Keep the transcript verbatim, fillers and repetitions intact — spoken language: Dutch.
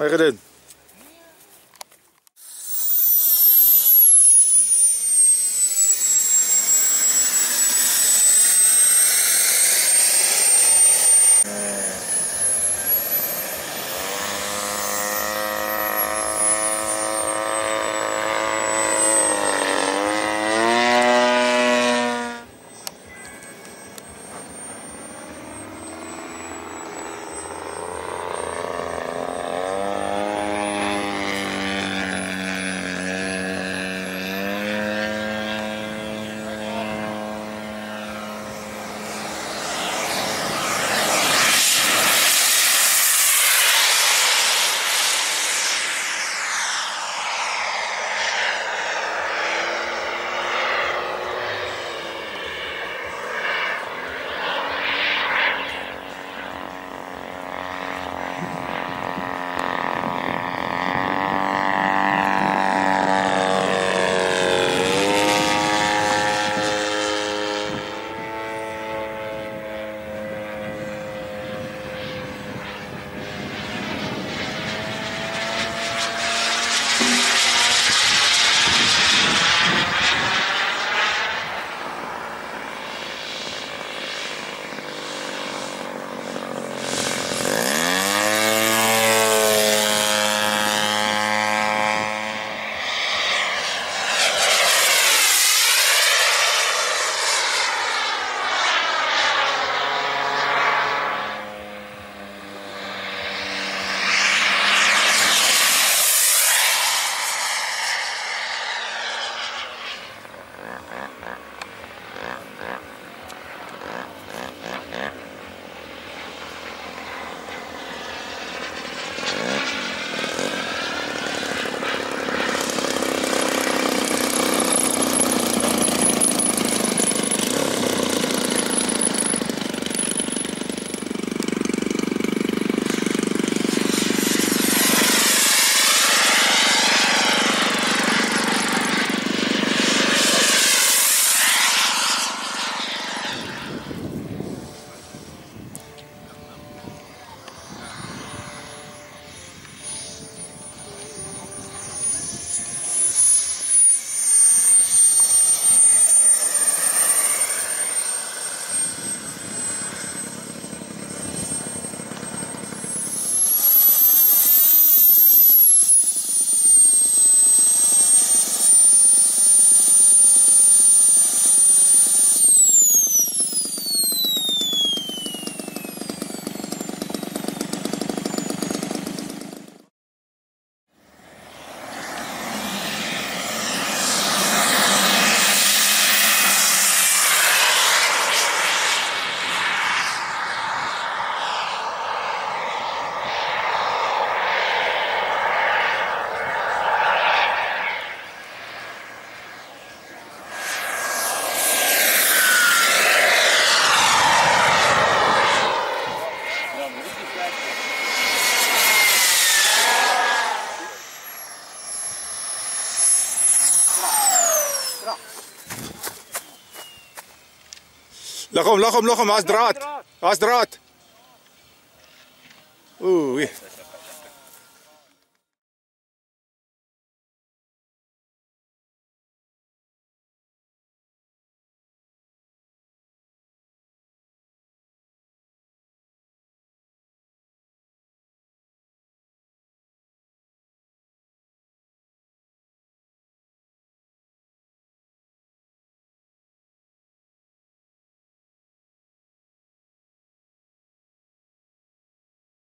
Wat heb je gedaan? Lag om, lag om, lag om, hij is draad. Hij is draad. Oei.